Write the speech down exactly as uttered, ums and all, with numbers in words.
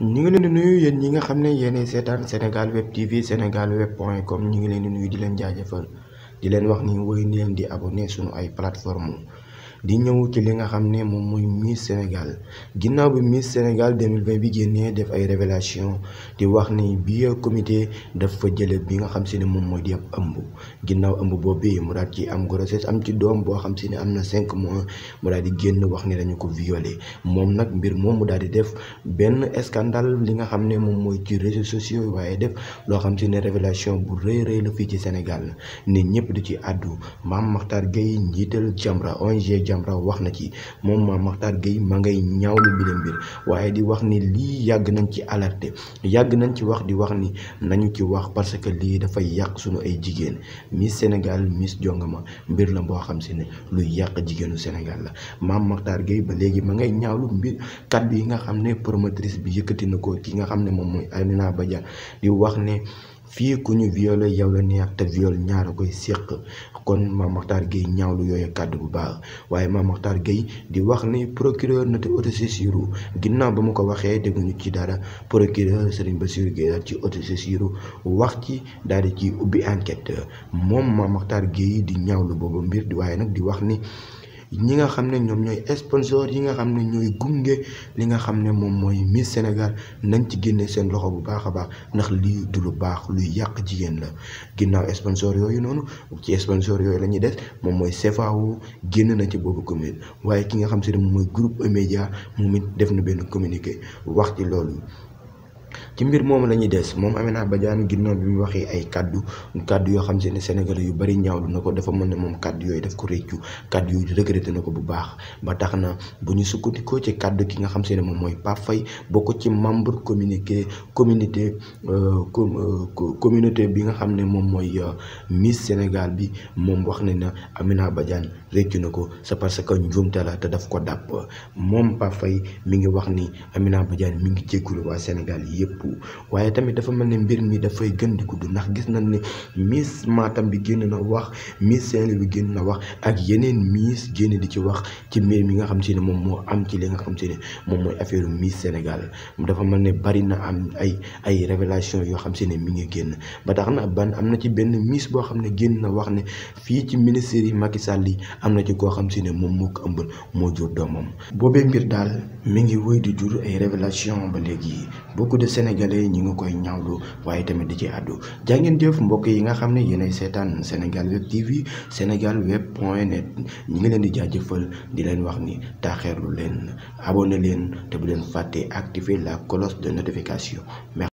ñu ngi leen di nuyu yéen ñi nga xam ne yéenay seetaan Sénégal Web T V sénégal web point com ñu ngi leen di nuyu di leen jaajëfal di leen wax ni woy leen di abonné suñu ay plateforme di ñëw ci li nga xam ne moom mooy Miss Sénégal ginnaaw bi Miss Sénégal deux mille vingt bi génnee def ay révélation di wax ni bi comité dafa jële bi nga xam si ne moom mooy di ab ëmb ginnaaw ëmb boobu mu daal ci am grossesse am ci doom boo xam si ne am na cinq mois mu daal di génn wax ni dañu ko violé moom nag mbir moom mu daal di def benn scandale li nga xam ne moom mooy ci réseaux sociaux waaye def loo xam si ne révélation bu rëy rëy la fii ci Sénégal nit ñëpp di ci àddu Mame Makhtar Guèye njiital Jamra O N G Jamra wax na ci moom Mame Makhtar Guèye ma ngay ñaawlu bi leen mbir waaye di wax ni lii yàgg nañ ci alerté yàgg nañ ci wax di wax ni nañu ci wax parce que lii dafay yàq suñu ay jigéen Miss Sénégal Miss jongama mbir la boo xam si ne luy yàq jigéenu Sénégal la Mame Makhtar Guèye ba léegi ma ngay ñaawlu mbir kàddu yi nga xam ne promotrice bi yëkkati na ko ki nga xam ne moom mooy Amina Badjan di wax ne fii ku ñu violé yow la neex te viol ñaara koy séq kon Mame Makhtar Guèye ñaawlu yooyu kàddu bu baax waaye Mame Makhtar Guèye di wax ni procureur na te autosaisiru ginnaaw ba mu ko waxee dégguñu ci dara procureur Serigne Bassirou Guèye daal ci autosaisiru wax ci daal di ci ubbi enquête moom Mame Makhtar Guèye di ñaawlu boobu mbir di waaye nag di wax ni ñi nga xam ne ñoom ñooy sponsor yi nga xam ne ñooy gunge li nga xam ne moom mooy Miss Sénégal nañ ci génne seen loxo bu baax a baax ndax lii du lu baax luy yàq jigéen la ginnaaw sponsor yooyu noonu ci sponsor yooyu la ñuy des moom mooy C F A O génn na ci boobu commune waaye ki nga xam si ne moom mooy groupe E-Média moom it def na benn communiqué wax ci loolu. ci mbir moom la ñuy des moom Amina Badjan ginnaaw bi mu waxee ay kaddu kaddu yoo xam si ne sénégalais yu bari ñaawlu na ko dafa mën ne moom kaddu yooyu daf ko réccu kaddu yooyu regretté na ko bu baax ba tax na bu ñu sukkandikoo ci kaddu ki nga xam si ne moom mooy Pape Faye bokk ci membre communiqué communauté communauté bi nga xam ne moom mooy Miss Sénégal bi moom wax ne na Amina Badjan réccu na ko c'est parce que njuumte la te daf ko dàpp moom Pape Faye mi ngi wax ni Amina Badjan mi ngi jéggulu waa Sénégal yi yëpp waaye tamit dafa mel ne mbir mi dafay gën di gudd ndax gis nañ ne Miss Matam bi génn na wax Miss Sénégal bi génn na wax ak yeneen Miss génn di ci wax ci mbir mi nga xam si ne moom moo am ci li nga xam si ne moom mooy affaire Miss Sénégal dafa mel ne bari na am ay ay révélation yoo xam si ne mi ngi génn ba tax na ban am na ci benn Miss boo xam ne génn na wax ne fii ci ministère yi Macky Sall yi am na ci koo xam si ne moom moo ko ëmbal moo jur doomam boobee mbir daal mi ngi wëy di jur ay révélation ba léegi beaucoup de sénégalais ñi nga koy ñaawlu waaye tamit di ci àddu jaa ngeen jëf mbokk yi nga xam ne yéenay seetaan Sénégal Web T V sénégal web point net ñi ngi leen di jaajëfal di leen wax ni taaxeerlu leen abonné leen te bu leen fàtte activer la cloche de notification.